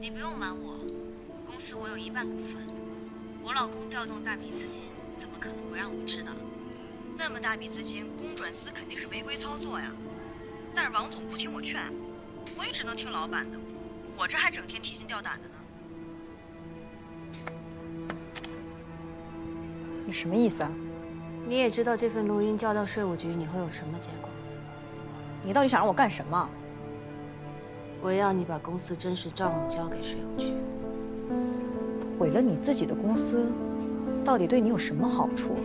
你不用瞒我，公司我有一半股份，我老公调动大笔资金，怎么可能不让我知道？那么大笔资金公转私肯定是违规操作呀。但是王总不听我劝，我也只能听老板的，我这还整天提心吊胆的呢。 你什么意思啊？你也知道这份录音交到税务局你会有什么结果。你到底想让我干什么？我要你把公司真实账目交给税务局。毁了你自己的公司，到底对你有什么好处啊？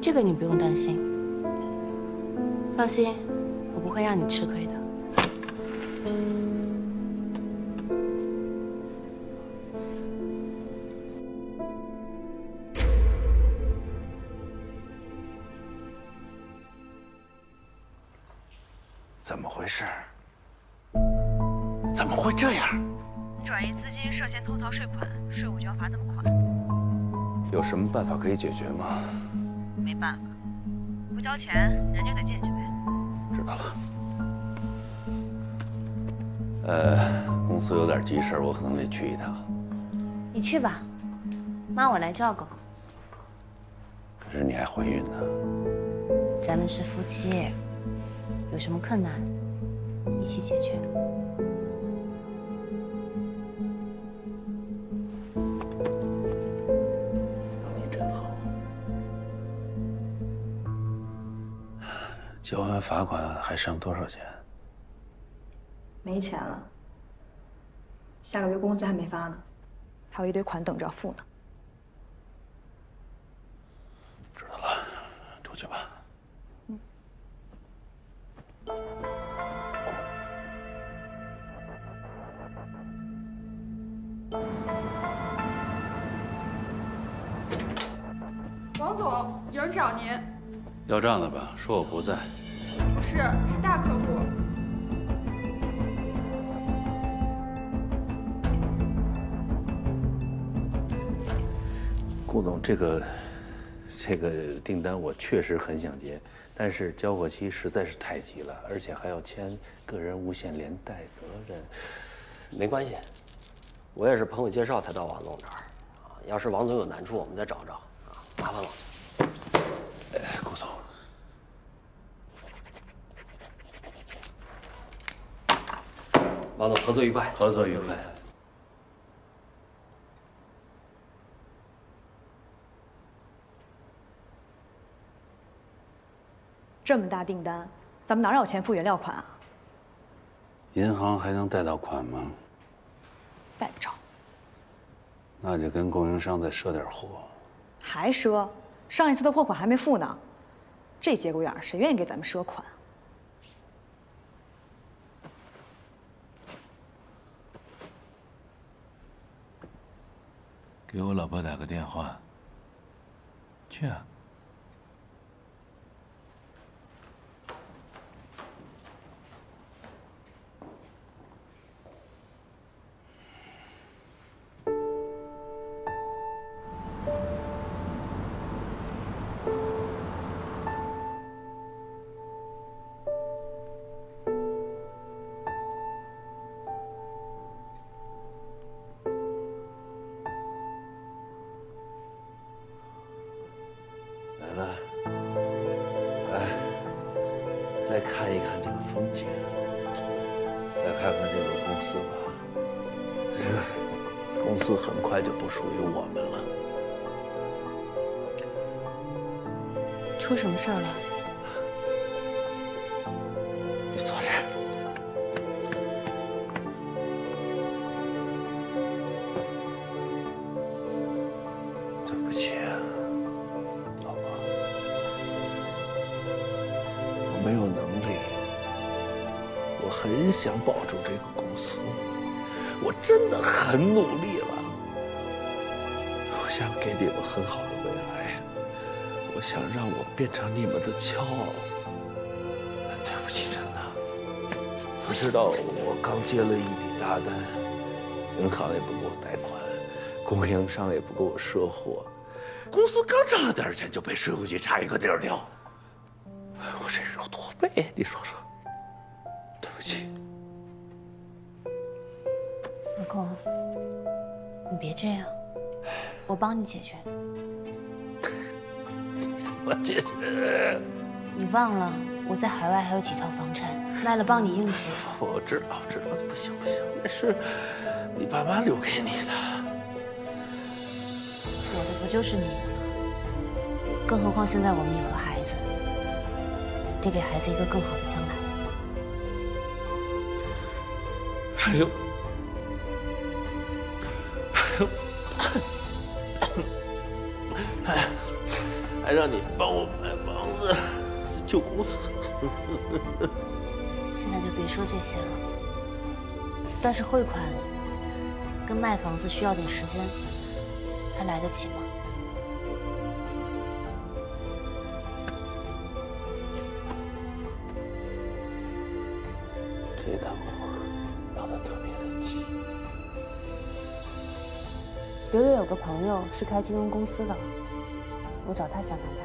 这个你不用担心。放心，我不会让你吃亏的。怎么回事？怎么会这样？你转移资金涉嫌偷逃税款，税务局要罚这么款。有什么办法可以解决吗？没办法，不交钱人就得进去呗。知道了。公司有点急事，我可能得去一趟。你去吧，妈我来照顾。可是你还怀孕呢。咱们是夫妻。 有什么困难，一起解决。有你真好。交完罚款还剩多少钱？没钱了。下个月工资还没发呢，还有一堆款等着要付呢。知道了，出去吧。 王总，有人找您。要账的吧？说我不在。不是，是大客户。顾总，这个订单我确实很想接，但是交货期实在是太急了，而且还要签个人无限连带责任。没关系，我也是朋友介绍才到王总这儿。要是王总有难处，我们再找找。 麻烦了，顾总，王总，合作愉快，合作愉快。这么大订单，咱们哪有钱付原料款啊？银行还能贷到款吗？贷不着。那就跟供应商再赊点货。 还赊，上一次的货款还没付呢，这节骨眼儿谁愿意给咱们赊款？给我老婆打个电话。去啊！出什么事儿了？你坐这儿。对不起啊，老婆，我没有能力，我很想保住这个公司，我真的很努力了，我想给你们很好的未来。 我想让我变成你们的骄傲，对不起，真的。我知道我刚接了一笔大单，银行也不给我贷款，供应商也不给我赊货，公司刚挣了点钱就被税务局查一个底儿掉，我这是有多背？你说说，对不起。空，你别这样，我帮你解决。怎么解决？你忘了我在海外还有几套房产，卖了帮你应急。我知道，我知道，不行不行，那是你爸妈留给你的。我的不就是你的吗？更何况现在我们有了孩子，得给孩子一个更好的将来。还有。 还让你帮我买房子，是旧公司。现在就别说这些了。但是汇款跟卖房子需要点时间，还来得及吗？这趟活儿闹得特别的急。刘月有个朋友是开金融公司的。 我找他想想办法。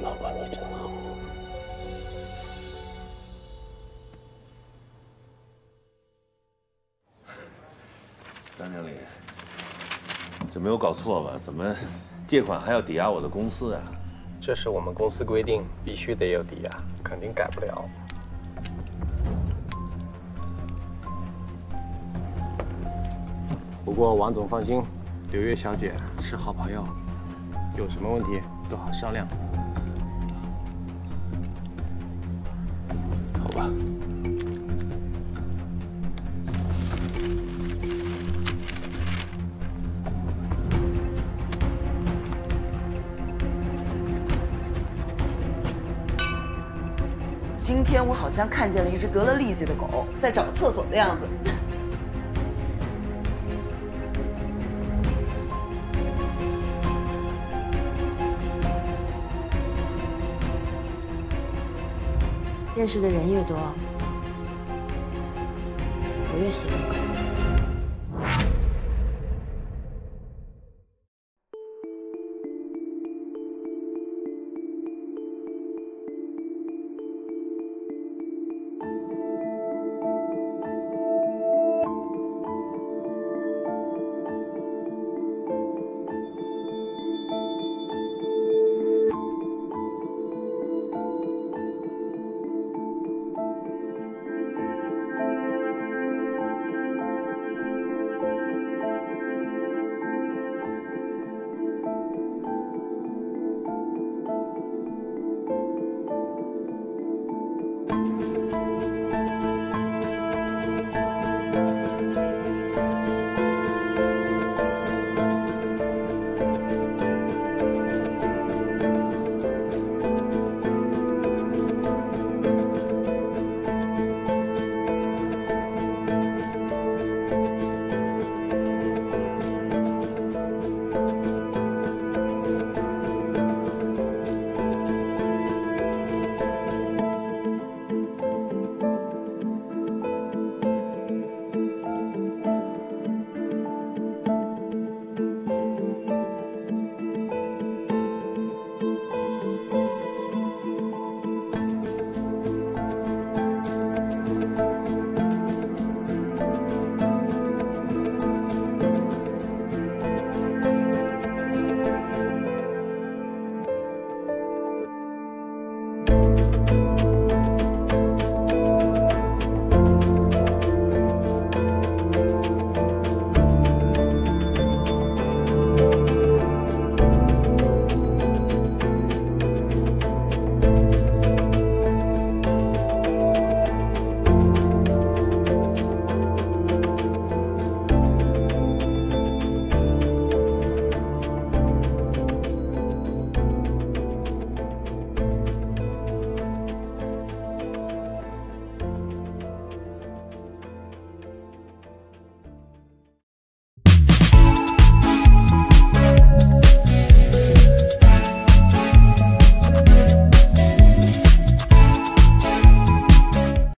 老板，你真好。张经理，这没有搞错吧？怎么借款还要抵押我的公司啊？这是我们公司规定，必须得有抵押，肯定改不了。 不过王总放心，柳月小姐是好朋友，有什么问题都好商量。好吧。今天我好像看见了一只得了痢疾的狗在找厕所的样子。 认识的人越多，我越喜欢狗。